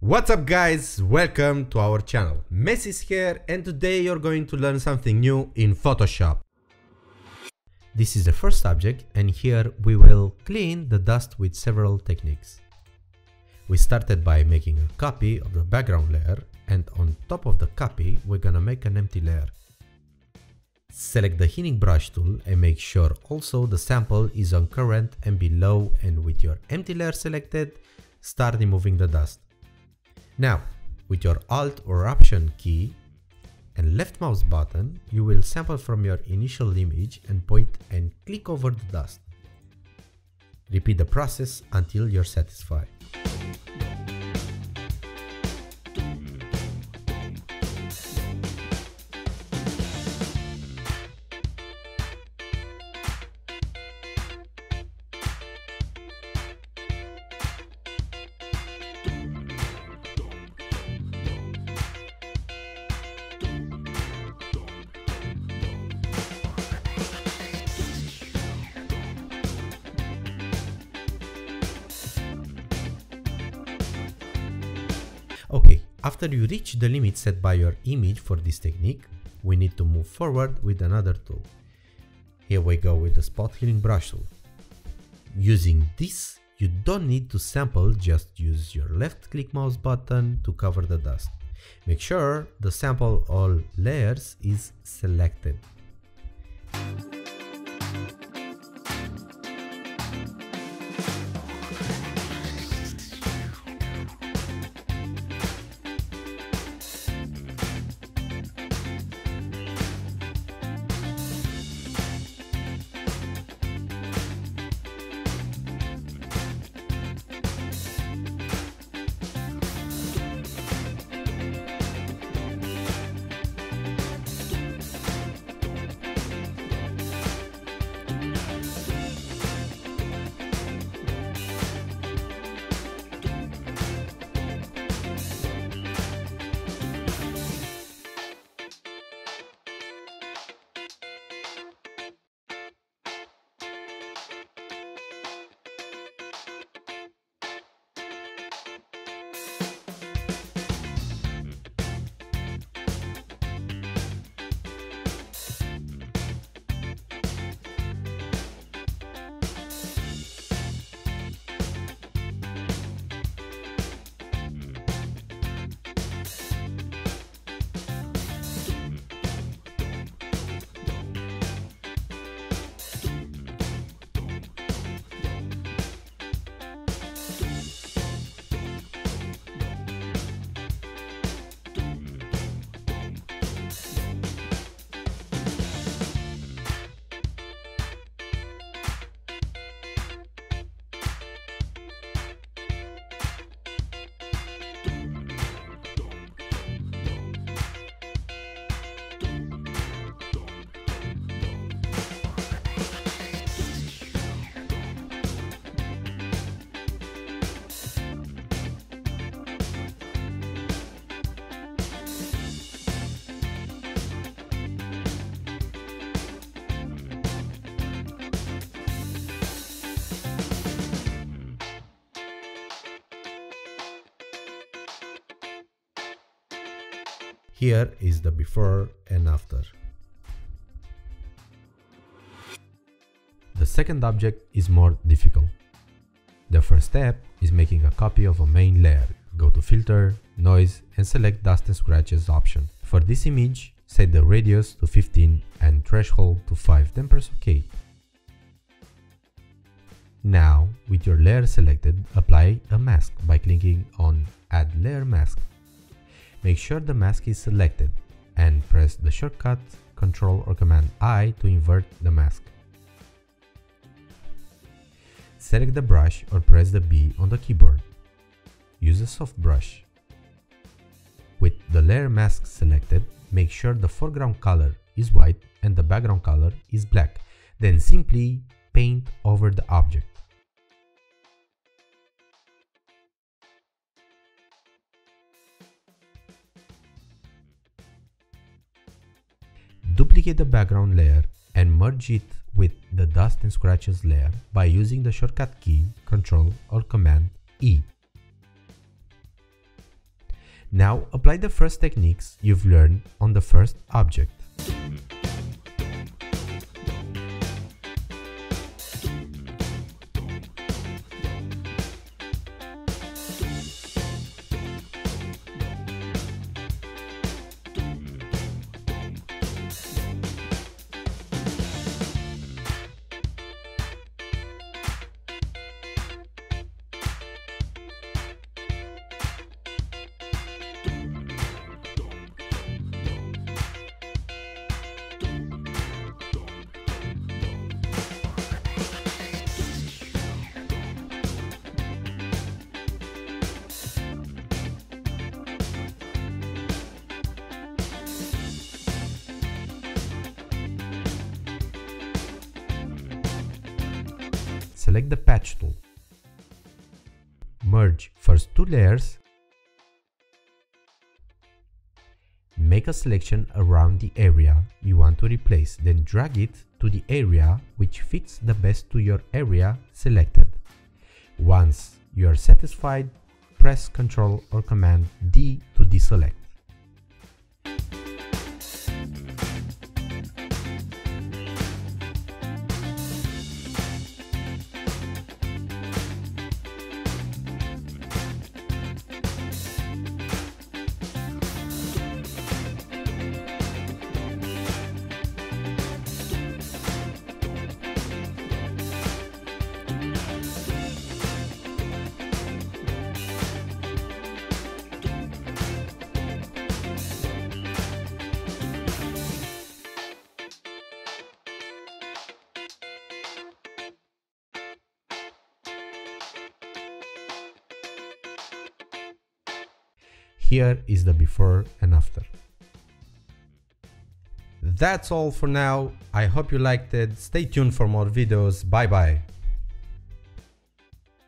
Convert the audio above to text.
What's up guys, welcome to our channel. Mess is here and today you're going to learn something new in Photoshop. This is the first subject and here we will clean the dust with several techniques. We started by making a copy of the background layer and on top of the copy we're gonna make an empty layer. Select the Healing Brush tool and make sure also the sample is on current and below, and with your empty layer selected, start removing the dust. Now, with your Alt or Option key and left mouse button, you will sample from your initial image and point and click over the dust. Repeat the process until you're satisfied. Okay, after you reach the limit set by your image for this technique, we need to move forward with another tool. Here we go with the Spot Healing Brush tool. Using this, you don't need to sample, just use your left click mouse button to cover the dust. Make sure the sample all layers is selected. Here is the before and after. The second object is more difficult. The first step is making a copy of a main layer. Go to Filter, Noise and select Dust and Scratches option. For this image, set the radius to 15 and threshold to 5, then press OK. Now, with your layer selected, apply a mask by clicking on Add Layer Mask. Make sure the mask is selected and press the shortcut Ctrl or Command I to invert the mask. Select the brush or press the B on the keyboard. Use a soft brush. With the layer mask selected, make sure the foreground color is white and the background color is black. Then simply paint over the object. Duplicate the background layer and merge it with the Dust and Scratches layer by using the shortcut key Ctrl or Command E. Now apply the first techniques you've learned on the first object. Select the Patch tool. Merge first two layers. Make a selection around the area you want to replace, then drag it to the area which fits the best to your area selected. Once you are satisfied, press Ctrl or Command D to deselect. Here is the before and after. That's all for now. I hope you liked it. Stay tuned for more videos. Bye bye.